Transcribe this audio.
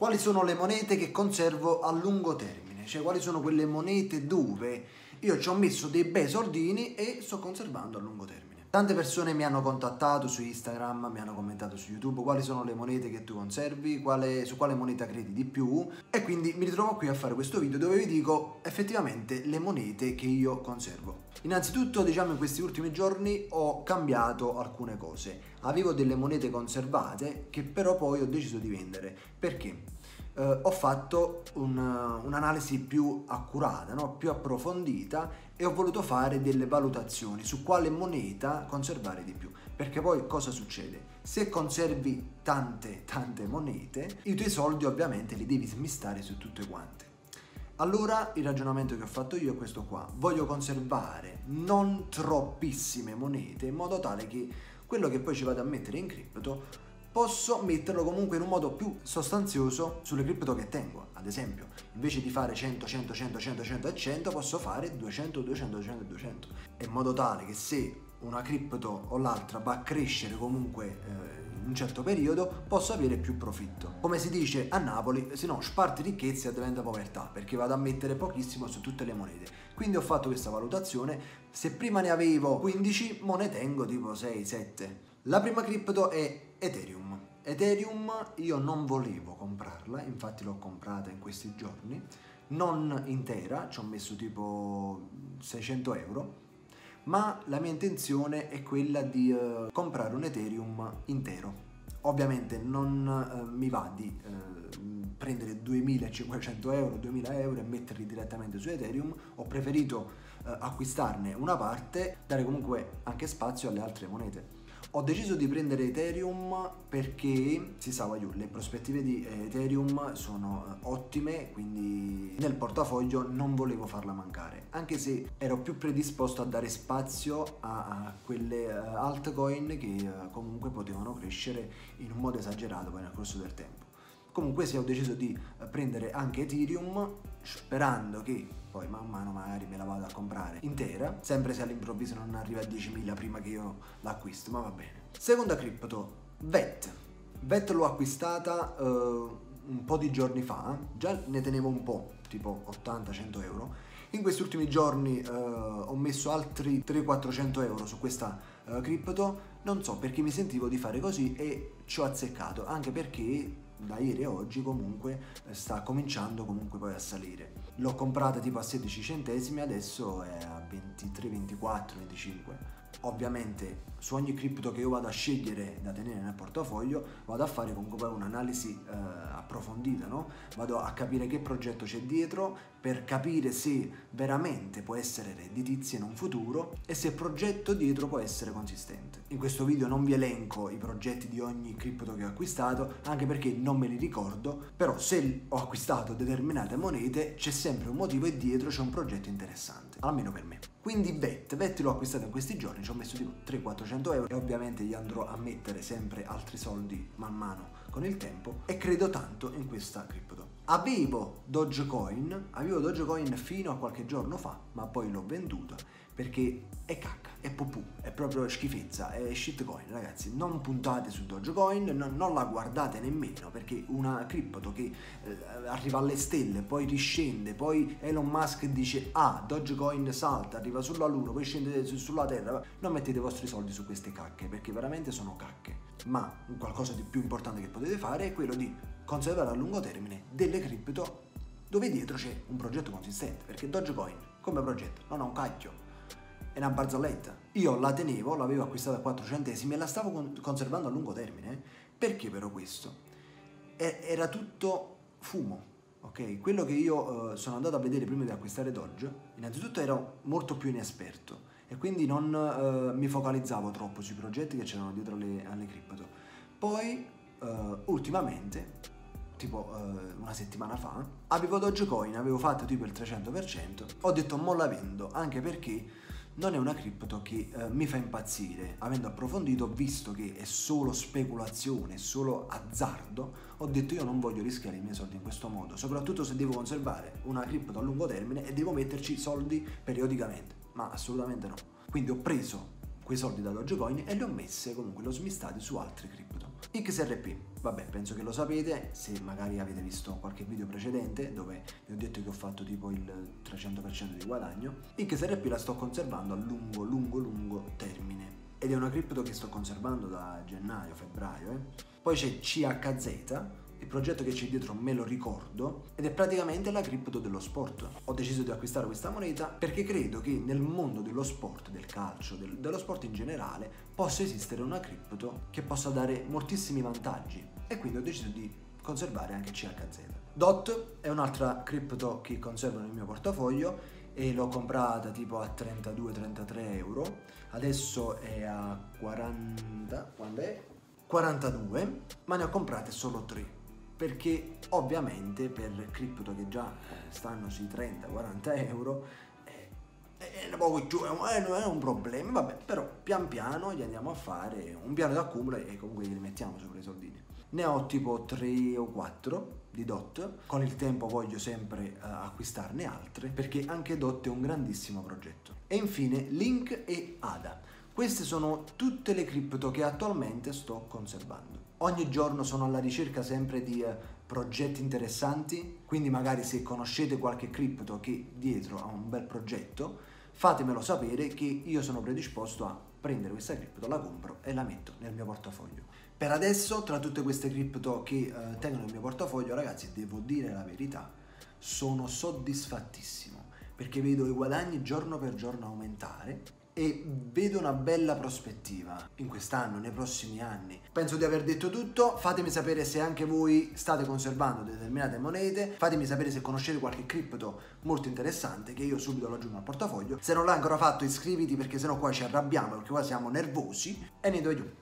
quali sono le monete che conservo a lungo termine, cioè quali sono quelle monete dove io ci ho messo dei bei soldini e sto conservando a lungo termine. Tante persone mi hanno contattato su Instagram, mi hanno commentato su YouTube quali sono le monete che tu conservi, su quale moneta credi di più, e quindi mi ritrovo qui a fare questo video dove vi dico effettivamente le monete che io conservo. Innanzitutto, diciamo, in questi ultimi giorni ho cambiato alcune cose. Avevo delle monete conservate che però poi ho deciso di vendere. Perché? Ho fatto un'analisi più accurata, no? Più approfondita, e ho voluto fare delle valutazioni su quale moneta conservare di più, perché poi cosa succede? Se conservi tante monete, i tuoi soldi ovviamente li devi smistare su tutte quante. Allora il ragionamento che ho fatto io è questo qua: voglio conservare non troppissime monete in modo tale che quello che poi ci vado a mettere in cripto posso metterlo comunque in un modo più sostanzioso sulle cripto che tengo. Ad esempio, invece di fare 100 posso fare 200 in modo tale che se una cripto o l'altra va a crescere comunque in un certo periodo, posso avere più profitto. Come si dice a Napoli, se no sparti ricchezza diventa povertà, perché vado a mettere pochissimo su tutte le monete. Quindi ho fatto questa valutazione: se prima ne avevo 15, mo ne tengo tipo 6-7. La prima cripto è Ethereum. Ethereum io non volevo comprarla, infatti l'ho comprata in questi giorni, non intera, ci ho messo tipo 600 euro, ma la mia intenzione è quella di comprare un Ethereum intero. Ovviamente non mi va di prendere 2500 euro, 2000 euro e metterli direttamente su Ethereum. Ho preferito acquistarne una parte, dare comunque anche spazio alle altre monete. Ho deciso di prendere Ethereum perché si sa, le prospettive di Ethereum sono ottime, quindi nel portafoglio non volevo farla mancare, anche se ero più predisposto a dare spazio a quelle altcoin che comunque potevano crescere in un modo esagerato poi nel corso del tempo. Comunque sì, ho deciso di prendere anche Ethereum, sperando che poi man mano magari me la vado a comprare intera, sempre se all'improvviso non arriva a 10.000 prima che io l'acquisto, ma va bene. Seconda cripto, VET. VET l'ho acquistata un po' di giorni fa, già ne tenevo un po', tipo 80-100 euro. In questi ultimi giorni ho messo altri 300-400 euro su questa cripto, non so perché mi sentivo di fare così e ci ho azzeccato, anche perché da ieri e oggi comunque sta cominciando comunque poi a salire. L'ho comprata tipo a 16 centesimi, adesso è a 23 24 25. Ovviamente su ogni cripto che io vado a scegliere da tenere nel portafoglio vado a fare comunque un'analisi approfondita, no? Vado a capire che progetto c'è dietro per capire se veramente può essere redditizio in un futuro e se il progetto dietro può essere consistente. In questo video non vi elenco i progetti di ogni cripto che ho acquistato, anche perché non me li ricordo, però se ho acquistato determinate monete c'è sempre un motivo e dietro c'è un progetto interessante, almeno per me. Quindi VET l'ho acquistato in questi giorni, ci ho messo tipo 300-400 euro e ovviamente gli andrò a mettere sempre altri soldi man mano con il tempo, e credo tanto in questa cripto. Avevo Dogecoin fino a qualche giorno fa, ma poi l'ho venduta perché è cacca, è pupù, è proprio schifezza, è shitcoin. Ragazzi, non puntate su Dogecoin, non la guardate nemmeno, perché una cripto che arriva alle stelle, poi riscende, poi Elon Musk dice Dogecoin salta, arriva sulla luna, poi scende sulla terra. Non mettete i vostri soldi su queste cacche, perché veramente sono cacche. Ma qualcosa di più importante che potete fare è quello di conservare a lungo termine delle cripto dove dietro c'è un progetto consistente, perché Dogecoin come progetto non ha un cacchio, è una barzelletta. Io la tenevo, l'avevo acquistata a 4 centesimi e la stavo conservando a lungo termine. Perché però questo? Era tutto fumo, ok? Quello che io sono andato a vedere prima di acquistare Doge, innanzitutto ero molto più inesperto e quindi non mi focalizzavo troppo sui progetti che c'erano dietro alle cripto. Poi ultimamente, tipo una settimana fa, avevo Dogecoin, avevo fatto tipo il 300%, ho detto mo la vendo, anche perché non è una cripto che mi fa impazzire. Avendo approfondito, visto che è solo speculazione, è solo azzardo, ho detto io non voglio rischiare i miei soldi in questo modo, soprattutto se devo conservare una cripto a lungo termine e devo metterci soldi periodicamente, ma assolutamente no. Quindi ho preso quei soldi da Dogecoin e li ho messi comunque, li ho smistati su altre cripto. XRP. Vabbè, penso che lo sapete, se magari avete visto qualche video precedente dove vi ho detto che ho fatto tipo il 300% di guadagno. XRP la sto conservando a lungo termine, ed è una cripto che sto conservando da gennaio-febbraio. Poi c'è CHZ, il progetto che c'è dietro me lo ricordo, ed è praticamente la cripto dello sport. Ho deciso di acquistare questa moneta perché credo che nel mondo dello sport, del calcio, dello sport in generale, possa esistere una cripto che possa dare moltissimi vantaggi, e quindi ho deciso di conservare anche CHZ. DOT è un'altra cripto che conservo nel mio portafoglio e l'ho comprata tipo a 32-33 euro, adesso è a 40, quando è? 42, ma ne ho comprate solo 3, perché ovviamente per cripto che già stanno sui 30-40 euro è un problema. Vabbè, però pian piano gli andiamo a fare un piano d'accumulo e comunque li mettiamo sopra i soldini. Ne ho tipo 3 o 4 di DOT, con il tempo voglio sempre acquistarne altre, perché anche DOT è un grandissimo progetto. E infine Link e Ada. Queste sono tutte le cripto che attualmente sto conservando. Ogni giorno sono alla ricerca sempre di progetti interessanti, quindi magari se conoscete qualche cripto che dietro ha un bel progetto, fatemelo sapere, che io sono predisposto a prendere questa cripto, la compro e la metto nel mio portafoglio. Per adesso, tra tutte queste cripto che tengo nel mio portafoglio, ragazzi, devo dire la verità, sono soddisfattissimo, perché vedo i guadagni giorno per giorno aumentare e vedo una bella prospettiva in quest'anno, nei prossimi anni. Penso di aver detto tutto. Fatemi sapere se anche voi state conservando determinate monete, fatemi sapere se conoscete qualche cripto molto interessante che io subito lo aggiungo al portafoglio. Se non l'hai ancora fatto, iscriviti, perché sennò qua ci arrabbiamo, perché qua siamo nervosi. E ne do io.